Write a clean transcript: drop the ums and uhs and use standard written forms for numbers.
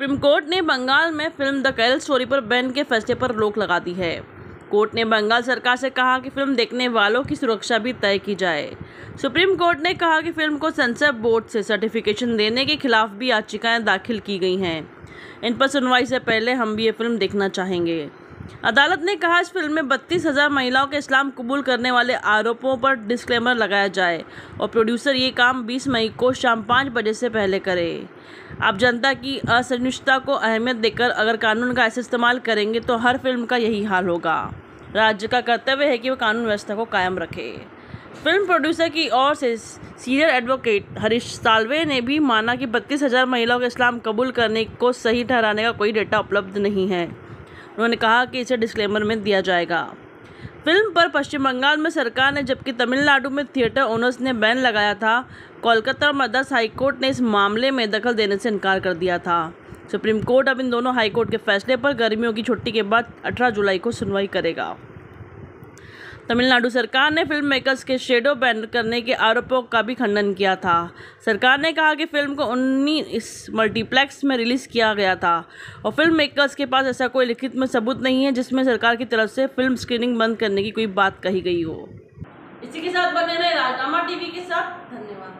Supreme court ने बंगाल में film the Kerala story पर बैन के फैसले पर रोक लगा दी है। कोर्ट ने बंगाल सरकार से कहा कि फिल्म देखने वालों की सुरक्षा भी तय की जाए। सुप्रीम कोर्ट ने कहा कि फिल्म को सेंसर बोर्ड से सर्टिफिकेशन देने के खिलाफ भी याचिकाएं दाखिल की गई हैं। इन पर सुनवाई से पहले हम भी ये फिल्म देखना चाहेंगे। अदालत ने कहा इस फिल्म में 32,000 महिलाओं के इस्लाम कबूल करने वाले आरोपों पर डिस्क्लेमर लगाया जाए और प्रोड्यूसर ये काम 20 मई को शाम 5 बजे से पहले करे। आप जनता की असहिष्णुता को अहमियत देकर अगर कानून का ऐसे इस्तेमाल करेंगे तो हर फिल्म का यही हाल होगा। राज्य का कर्तव्य है कि वह कानून व्यवस्था को कायम रखे। फिल्म प्रोड्यूसर की ओर से सीनियर एडवोकेट हरीश सालवे ने भी माना कि 32,000 महिलाओं के इस्लाम कबूल करने को सही ठहराने का कोई डेटा उपलब्ध नहीं है। उन्होंने कहा कि इसे डिस्क्लेमर में दिया जाएगा। फिल्म पर पश्चिम बंगाल में सरकार ने, जबकि तमिलनाडु में थिएटर ओनर्स ने बैन लगाया था, कोलकाता मद्रास हाईकोर्ट ने इस मामले में दखल देने से इनकार कर दिया था। सुप्रीम कोर्ट अब इन दोनों हाईकोर्ट के फैसले पर गर्मियों की छुट्टी के बाद 18 जुलाई को सुनवाई करेगा। तमिलनाडु सरकार ने फिल्म मेकर्स के शेडो बैन करने के आरोपों का भी खंडन किया था। सरकार ने कहा कि फिल्म को 19 मल्टीप्लेक्स में रिलीज़ किया गया था और फिल्म मेकर्स के पास ऐसा कोई लिखित में सबूत नहीं है जिसमें सरकार की तरफ से फिल्म स्क्रीनिंग बंद करने की कोई बात कही गई हो। इसी के साथ बने रहे राजनामा टीवी के साथ। धन्यवाद।